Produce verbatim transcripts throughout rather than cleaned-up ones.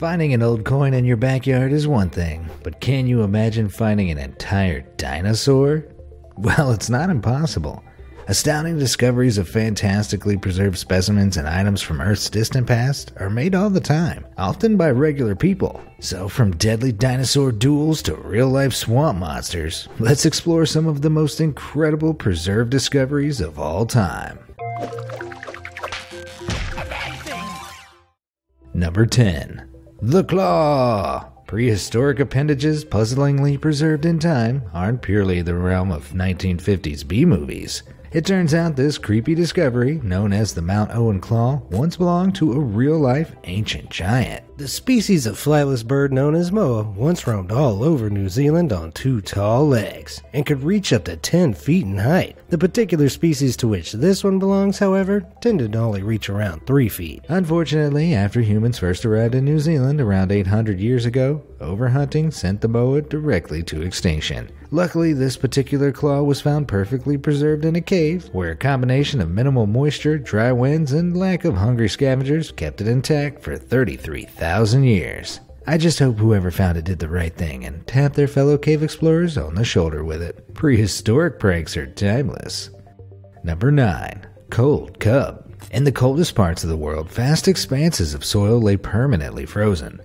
Finding an old coin in your backyard is one thing, but can you imagine finding an entire dinosaur? Well, it's not impossible. Astounding discoveries of fantastically preserved specimens and items from Earth's distant past are made all the time, often by regular people. So from deadly dinosaur duels to real-life swamp monsters, let's explore some of the most incredible preserved discoveries of all time. Number ten. The Claw. Prehistoric appendages puzzlingly preserved in time aren't purely the realm of nineteen fifties B-movies. It turns out this creepy discovery, known as the Mount Owen Claw, once belonged to a real-life ancient giant. The species of flightless bird known as moa once roamed all over New Zealand on two tall legs, and could reach up to ten feet in height. The particular species to which this one belongs, however, tended to only reach around three feet. Unfortunately, after humans first arrived in New Zealand around eight hundred years ago, overhunting sent the moa directly to extinction. Luckily, this particular claw was found perfectly preserved in a cave, where a combination of minimal moisture, dry winds, and lack of hungry scavengers kept it intact for thirty-three thousand years. I just hope whoever found it did the right thing and tapped their fellow cave explorers on the shoulder with it. Prehistoric pranks are timeless. Number nine. Cold Cub. In the coldest parts of the world, vast expanses of soil lay permanently frozen.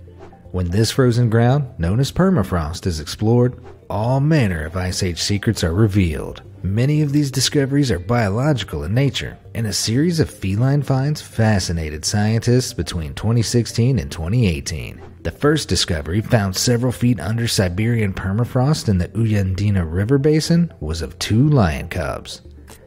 When this frozen ground, known as permafrost, is explored, all manner of Ice Age secrets are revealed. Many of these discoveries are biological in nature, and a series of feline finds fascinated scientists between twenty sixteen and twenty eighteen. The first discovery, found several feet under Siberian permafrost in the Uyandina River Basin, was of two lion cubs.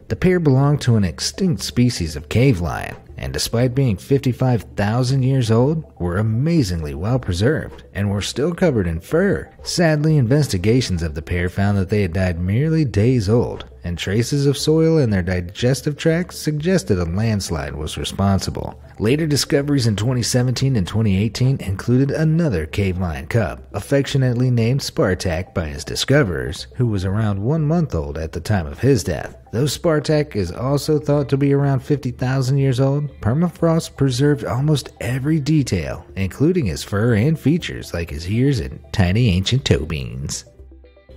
The pair belonged to an extinct species of cave lion, and despite being fifty-five thousand years old, were amazingly well preserved and were still covered in fur. Sadly, investigations of the pair found that they had died merely days old, and traces of soil in their digestive tracts suggested a landslide was responsible. Later discoveries in twenty seventeen and twenty eighteen included another cave lion cub, affectionately named Spartak by his discoverers, who was around one month old at the time of his death. Though Spartak is also thought to be around fifty thousand years old, permafrost preserved almost every detail, including his fur and features like his ears and tiny ancient toe beans.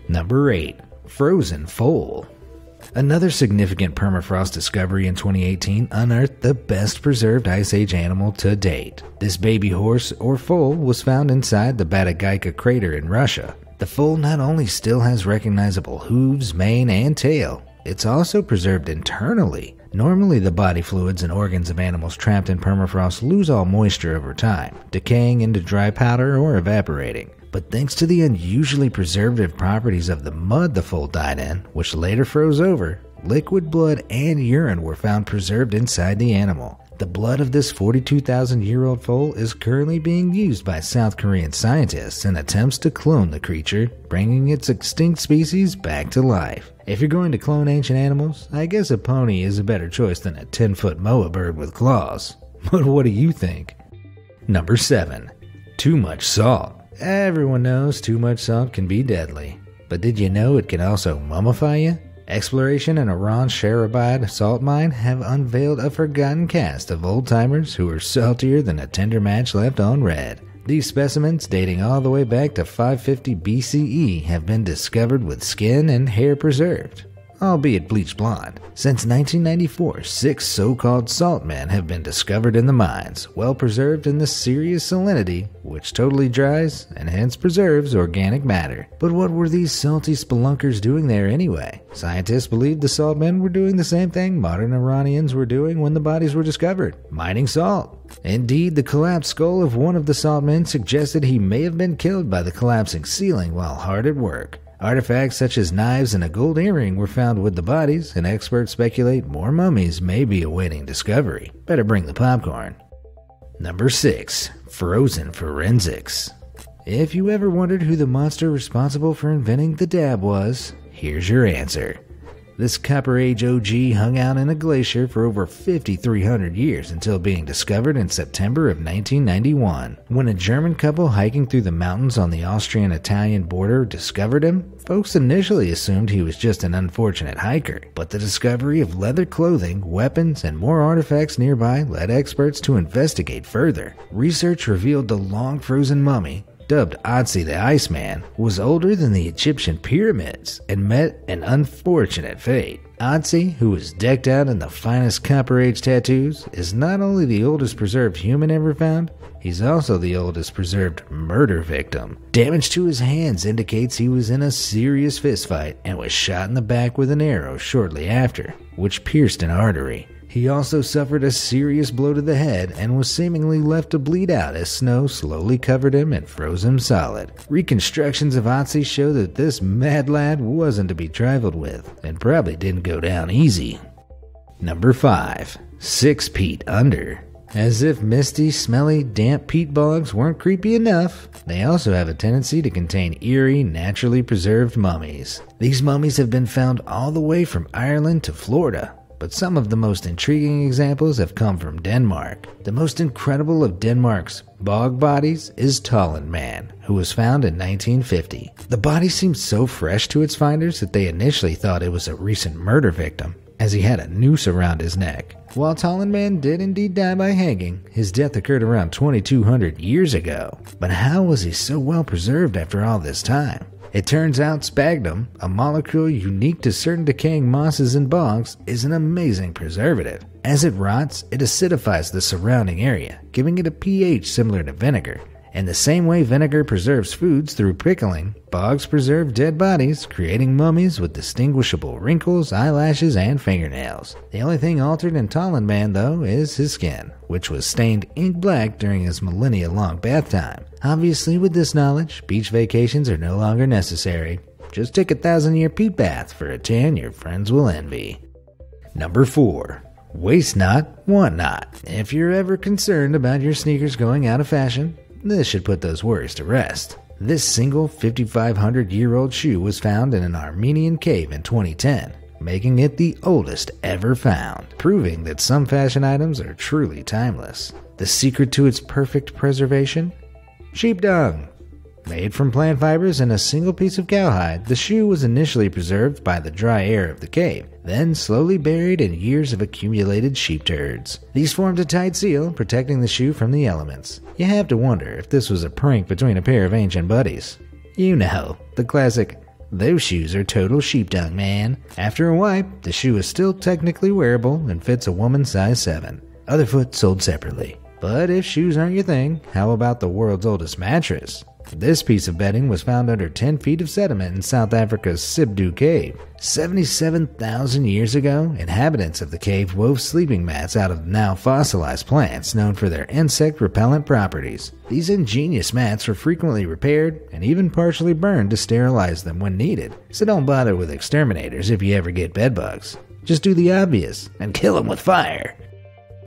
Number eight. Frozen Foal. Another significant permafrost discovery in twenty eighteen unearthed the best preserved Ice Age animal to date. This baby horse or foal was found inside the Batagaika crater in Russia. The foal not only still has recognizable hooves, mane, and tail, it's also preserved internally. Normally, the body fluids and organs of animals trapped in permafrost lose all moisture over time, decaying into dry powder or evaporating. But thanks to the unusually preservative properties of the mud the foal died in, which later froze over, liquid blood and urine were found preserved inside the animal. The blood of this forty-two thousand year old foal is currently being used by South Korean scientists in attempts to clone the creature, bringing its extinct species back to life. If you're going to clone ancient animals, I guess a pony is a better choice than a ten foot moa bird with claws. But what do you think? Number seven. Too much salt. Everyone knows too much salt can be deadly, but did you know it can also mummify you? Exploration in Iran's Chehrabad salt mine have unveiled a forgotten cast of old-timers who are saltier than a tinder match left on red. These specimens, dating all the way back to five fifty B C E, have been discovered with skin and hair preserved, albeit bleached blonde. Since nineteen ninety-four, six so-called salt men have been discovered in the mines, well preserved in the serious salinity, which totally dries and hence preserves organic matter. But what were these salty spelunkers doing there anyway? Scientists believed the salt men were doing the same thing modern Iranians were doing when the bodies were discovered: mining salt. Indeed, the collapsed skull of one of the salt men suggested he may have been killed by the collapsing ceiling while hard at work. Artifacts such as knives and a gold earring were found with the bodies, and experts speculate more mummies may be awaiting discovery. Better bring the popcorn. Number six. Frozen Forensics. If you ever wondered who the monster responsible for inventing the dab was, here's your answer. This Copper Age O G hung out in a glacier for over fifty-three hundred years until being discovered in September of nineteen ninety-one. When a German couple hiking through the mountains on the Austrian-Italian border discovered him, folks initially assumed he was just an unfortunate hiker, but the discovery of leather clothing, weapons, and more artifacts nearby led experts to investigate further. Research revealed the long-frozen mummy, dubbed Otzi the Iceman, was older than the Egyptian pyramids and met an unfortunate fate. Otzi, who was decked out in the finest Copper Age tattoos, is not only the oldest preserved human ever found, he's also the oldest preserved murder victim. Damage to his hands indicates he was in a serious fistfight and was shot in the back with an arrow shortly after, which pierced an artery. He also suffered a serious blow to the head and was seemingly left to bleed out as snow slowly covered him and froze him solid. Reconstructions of Otzi show that this mad lad wasn't to be trifled with and probably didn't go down easy. Number five. Six Feet Under. As if misty, smelly, damp peat bogs weren't creepy enough, they also have a tendency to contain eerie, naturally preserved mummies. These mummies have been found all the way from Ireland to Florida, but some of the most intriguing examples have come from Denmark. The most incredible of Denmark's bog bodies is Tollund Man, who was found in nineteen fifty. The body seemed so fresh to its finders that they initially thought it was a recent murder victim, as he had a noose around his neck. While Tollund Man did indeed die by hanging, his death occurred around twenty-two hundred years ago. But how was he so well preserved after all this time? It turns out sphagnum, a molecule unique to certain decaying mosses and bogs, is an amazing preservative. As it rots, it acidifies the surrounding area, giving it a pH similar to vinegar. In the same way vinegar preserves foods through pickling, bogs preserve dead bodies, creating mummies with distinguishable wrinkles, eyelashes, and fingernails. The only thing altered in Tollund Man, though, is his skin, which was stained ink black during his millennia-long bath time. Obviously, with this knowledge, beach vacations are no longer necessary. Just take a thousand-year peat bath for a tan your friends will envy. Number four. Waste not, want not. If you're ever concerned about your sneakers going out of fashion, this should put those worries to rest. This single fifty-five hundred year old shoe was found in an Armenian cave in twenty ten, making it the oldest ever found, proving that some fashion items are truly timeless. The secret to its perfect preservation? Sheep dung. Made from plant fibers and a single piece of cowhide, the shoe was initially preserved by the dry air of the cave, then slowly buried in years of accumulated sheep turds. These formed a tight seal, protecting the shoe from the elements. You have to wonder if this was a prank between a pair of ancient buddies. You know, the classic, "Those shoes are total sheep dung, man." After a wipe, the shoe is still technically wearable and fits a woman size seven. Other foot sold separately. But if shoes aren't your thing, how about the world's oldest mattress? This piece of bedding was found under ten feet of sediment in South Africa's Sibudu Cave. seventy-seven thousand years ago, inhabitants of the cave wove sleeping mats out of now fossilized plants known for their insect-repellent properties. These ingenious mats were frequently repaired and even partially burned to sterilize them when needed, so don't bother with exterminators if you ever get bedbugs. Just do the obvious and kill them with fire.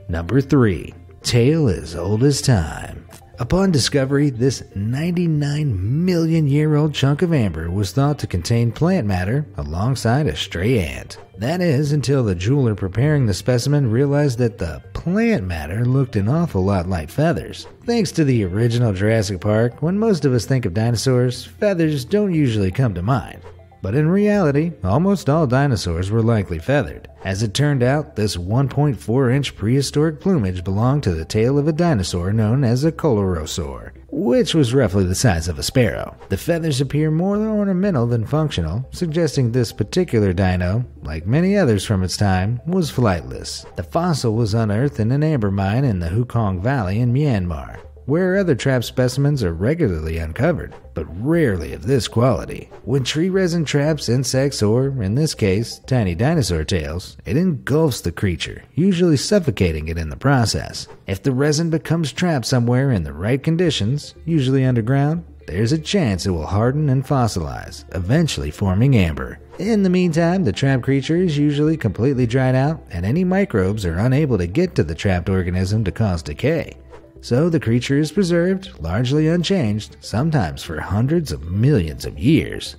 Number three. Tale as old as time. Upon discovery, this ninety-nine million year old chunk of amber was thought to contain plant matter alongside a stray ant. That is, until the jeweler preparing the specimen realized that the plant matter looked an awful lot like feathers. Thanks to the original Jurassic Park, when most of us think of dinosaurs, feathers don't usually come to mind. But in reality, almost all dinosaurs were likely feathered. As it turned out, this one point four inch prehistoric plumage belonged to the tail of a dinosaur known as a coeluriosaur, which was roughly the size of a sparrow. The feathers appear more ornamental than functional, suggesting this particular dino, like many others from its time, was flightless. The fossil was unearthed in an amber mine in the Hukawng Valley in Myanmar, where other trapped specimens are regularly uncovered, but rarely of this quality. When tree resin traps insects or, in this case, tiny dinosaur tails, it engulfs the creature, usually suffocating it in the process. If the resin becomes trapped somewhere in the right conditions, usually underground, there's a chance it will harden and fossilize, eventually forming amber. In the meantime, the trapped creature is usually completely dried out, and any microbes are unable to get to the trapped organism to cause decay. So the creature is preserved, largely unchanged, sometimes for hundreds of millions of years.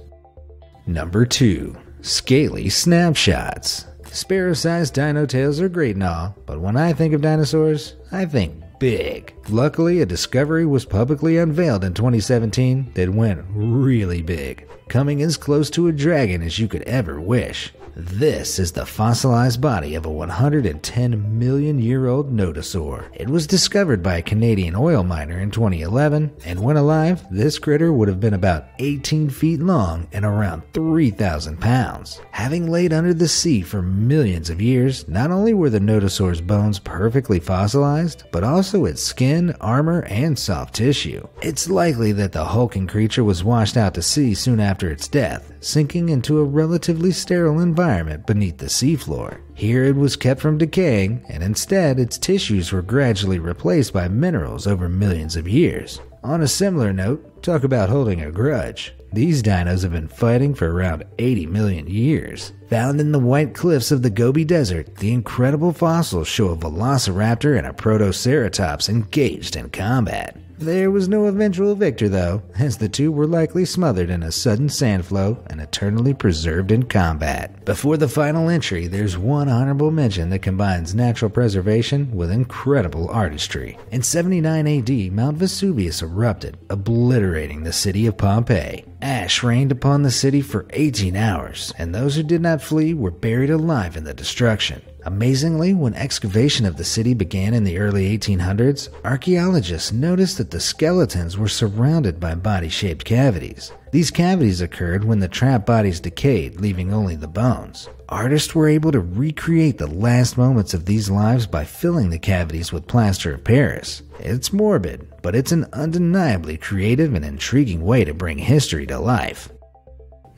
Number two. Scaly snapshots. Sparrow-sized dino tails are great and all, but when I think of dinosaurs, I think big. Luckily, a discovery was publicly unveiled in twenty seventeen that went really big, coming as close to a dragon as you could ever wish. This is the fossilized body of a one hundred ten million year old nodosaur. It was discovered by a Canadian oil miner in twenty eleven, and when alive, this critter would have been about eighteen feet long and around three thousand pounds. Having laid under the sea for millions of years, not only were the nodosaur's bones perfectly fossilized, but also its skin, armor, and soft tissue. It's likely that the hulking creature was washed out to sea soon after its death, sinking into a relatively sterile environment. environment beneath the seafloor. Here it was kept from decaying, and instead its tissues were gradually replaced by minerals over millions of years. On a similar note, talk about holding a grudge. These dinos have been fighting for around eighty million years. Found in the white cliffs of the Gobi Desert, the incredible fossils show a velociraptor and a protoceratops engaged in combat. There was no eventual victor though, as the two were likely smothered in a sudden sand flow and eternally preserved in combat. Before the final entry, there's one honorable mention that combines natural preservation with incredible artistry. In seventy-nine A D, Mount Vesuvius erupted, obliterating the city of Pompeii. Ash rained upon the city for eighteen hours, and those who did not flee were buried alive in the destruction. Amazingly, when excavation of the city began in the early eighteen hundreds, archaeologists noticed that the skeletons were surrounded by body-shaped cavities. These cavities occurred when the trapped bodies decayed, leaving only the bones. Artists were able to recreate the last moments of these lives by filling the cavities with plaster of Paris. It's morbid, but it's an undeniably creative and intriguing way to bring history to life.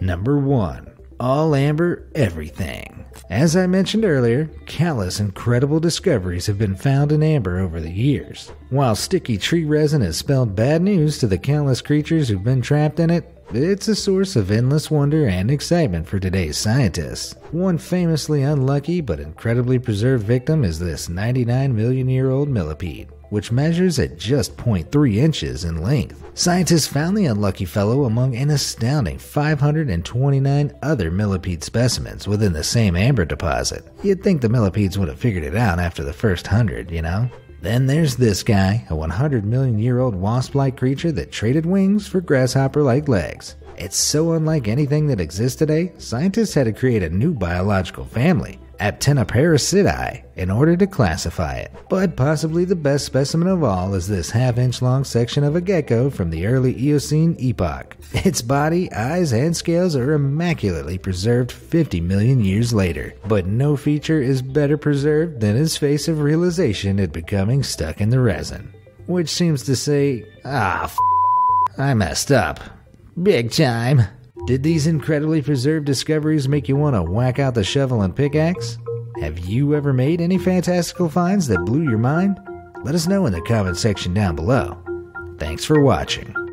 Number one. All amber everything. As I mentioned earlier, countless incredible discoveries have been found in amber over the years. While sticky tree resin has spelled bad news to the countless creatures who've been trapped in it, it's a source of endless wonder and excitement for today's scientists. One famously unlucky but incredibly preserved victim is this ninety-nine million year old millipede, which measures at just zero point three inches in length. Scientists found the unlucky fellow among an astounding five hundred twenty-nine other millipede specimens within the same amber deposit. You'd think the millipedes would have figured it out after the first hundred, you know? Then there's this guy, a one hundred million year old wasp-like creature that traded wings for grasshopper-like legs. It's so unlike anything that exists today, scientists had to create a new biological family, Aptenoparacidae, in order to classify it. But possibly the best specimen of all is this half-inch long section of a gecko from the early Eocene epoch. Its body, eyes, and scales are immaculately preserved fifty million years later, but no feature is better preserved than its face of realization at becoming stuck in the resin. Which seems to say, ah, f***, I messed up. Big time. Did these incredibly preserved discoveries make you want to whack out the shovel and pickaxe? Have you ever made any fantastical finds that blew your mind? Let us know in the comment section down below. Thanks for watching.